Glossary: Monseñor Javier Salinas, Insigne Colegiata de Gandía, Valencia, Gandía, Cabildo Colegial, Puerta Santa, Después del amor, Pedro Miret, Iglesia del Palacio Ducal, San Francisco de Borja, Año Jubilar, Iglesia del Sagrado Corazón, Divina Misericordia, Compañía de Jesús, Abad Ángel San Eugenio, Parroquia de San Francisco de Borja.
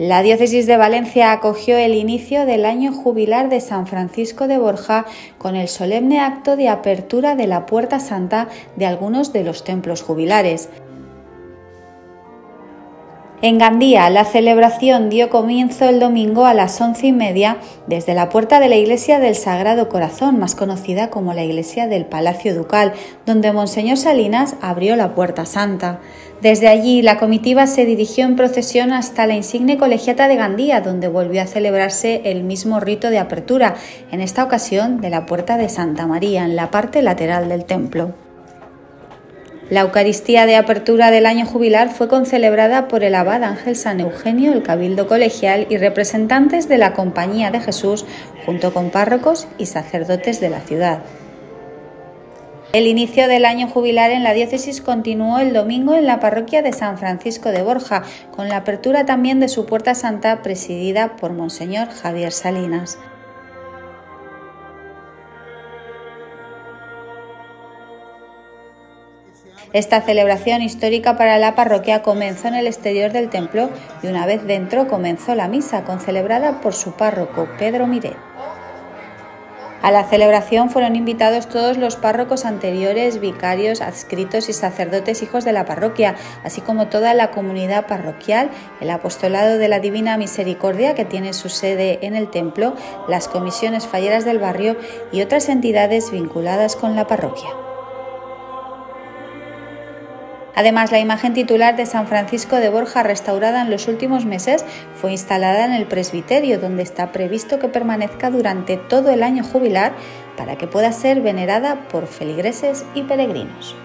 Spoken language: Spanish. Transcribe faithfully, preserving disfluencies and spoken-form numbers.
La diócesis de Valencia acogió el inicio del año jubilar de San Francisco de Borja con el solemne acto de apertura de la Puerta Santa de algunos de los templos jubilares. En Gandía, la celebración dio comienzo el domingo a las once y media desde la puerta de la Iglesia del Sagrado Corazón, más conocida como la Iglesia del Palacio Ducal, donde Monseñor Salinas abrió la Puerta Santa. Desde allí, la comitiva se dirigió en procesión hasta la Insigne Colegiata de Gandía, donde volvió a celebrarse el mismo rito de apertura, en esta ocasión de la Puerta de Santa María, en la parte lateral del templo. La Eucaristía de apertura del año jubilar fue concelebrada por el Abad Ángel San Eugenio, el Cabildo Colegial y representantes de la Compañía de Jesús, junto con párrocos y sacerdotes de la ciudad. El inicio del año jubilar en la diócesis continuó el domingo en la parroquia de San Francisco de Borja, con la apertura también de su Puerta Santa presidida por Monseñor Javier Salinas. Esta celebración histórica para la parroquia comenzó en el exterior del templo y una vez dentro comenzó la misa, concelebrada por su párroco, Pedro Miret. A la celebración fueron invitados todos los párrocos anteriores, vicarios, adscritos y sacerdotes hijos de la parroquia, así como toda la comunidad parroquial, el apostolado de la Divina Misericordia, que tiene su sede en el templo, las comisiones falleras del barrio y otras entidades vinculadas con la parroquia. Además, la imagen titular de San Francisco de Borja, restaurada en los últimos meses, fue instalada en el presbiterio, donde está previsto que permanezca durante todo el año jubilar para que pueda ser venerada por feligreses y peregrinos.